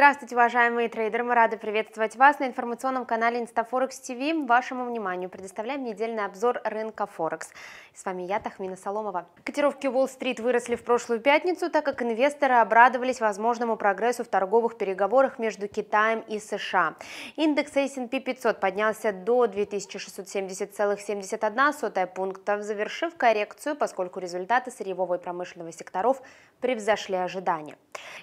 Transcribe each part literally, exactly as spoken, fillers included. Здравствуйте, уважаемые трейдеры! Мы рады приветствовать вас на информационном канале InstaForex ти ви. Вашему вниманию предоставляем недельный обзор рынка Forex. С вами я, Тахмина Соломова. Котировки Уолл-стрит выросли в прошлую пятницу, так как инвесторы обрадовались возможному прогрессу в торговых переговорах между Китаем и США. Индекс эс энд пи пятьсот поднялся до две тысячи шестьсот семьдесят целых семьдесят одна сотая пунктов, завершив коррекцию, поскольку результаты сырьевого и промышленного секторов превзошли ожидания.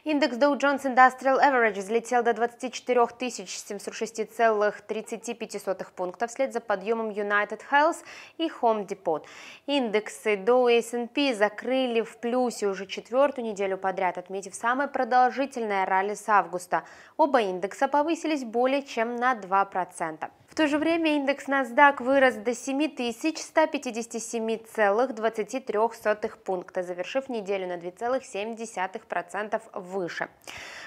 Индекс Dow Jones Industrial Average взлетел до двадцати четырёх тысяч семисот шести целых тридцати пяти сотых пунктов вслед за подъемом United Health и Home Depot. Индексы Dow и эс энд пи закрыли в плюсе уже четвертую неделю подряд, отметив самое продолжительное ралли с августа. Оба индекса повысились более чем на два процента. В то же время индекс NASDAQ вырос до семи тысяч ста пятидесяти семи целых двадцати трёх сотых пункта, завершив неделю на две целых семь десятых процента выше.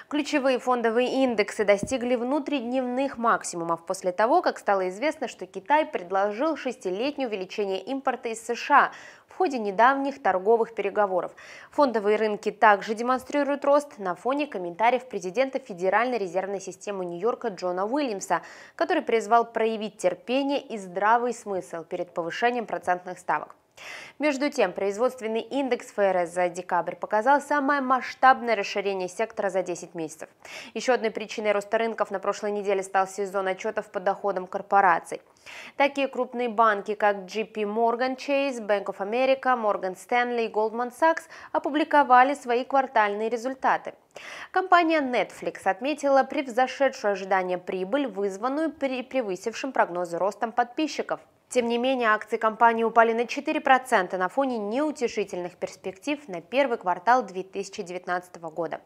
Ключевые фондовые индексы достигли внутридневных максимумов после того, как стало известно, что Китай предложил шестилетнее увеличение импорта из США в ходе недавних торговых переговоров. Фондовые рынки также демонстрируют рост на фоне комментариев президента Федеральной резервной системы Нью-Йорка Джона Уильямса, который призвал проявить терпение и здравый смысл перед повышением процентных ставок. Между тем, производственный индекс эф эр эс за декабрь показал самое масштабное расширение сектора за десять месяцев. Еще одной причиной роста рынков на прошлой неделе стал сезон отчетов по доходам корпораций. Такие крупные банки, как джей пи Morgan Chase, Bank of America, Morgan Stanley и Goldman Sachs опубликовали свои квартальные результаты. Компания Netflix отметила превзошедшую ожидания прибыль, вызванную превысившим прогнозы ростом подписчиков. Тем не менее, акции компании упали на четыре процента на фоне неутешительных перспектив на первый квартал две тысячи девятнадцатого года.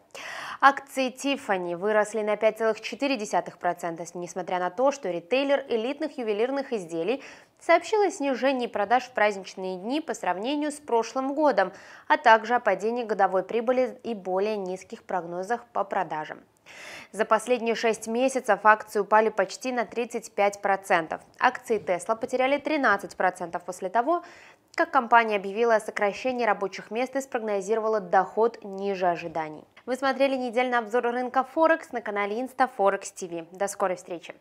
Акции Tiffany выросли на пять целых четыре десятых процента, несмотря на то, что ритейлер элитных ювелирных изделий сообщил о снижении продаж в праздничные дни по сравнению с прошлым годом, а также о падении годовой прибыли и более низких прогнозах по продажам. За последние шесть месяцев акции упали почти на тридцать пять процентов. Акции Tesla потеряли тринадцать процентов после того, как компания объявила о сокращении рабочих мест и спрогнозировала доход ниже ожиданий. Вы смотрели недельный обзор рынка Форекс на канале InstaForex ти ви. До скорой встречи!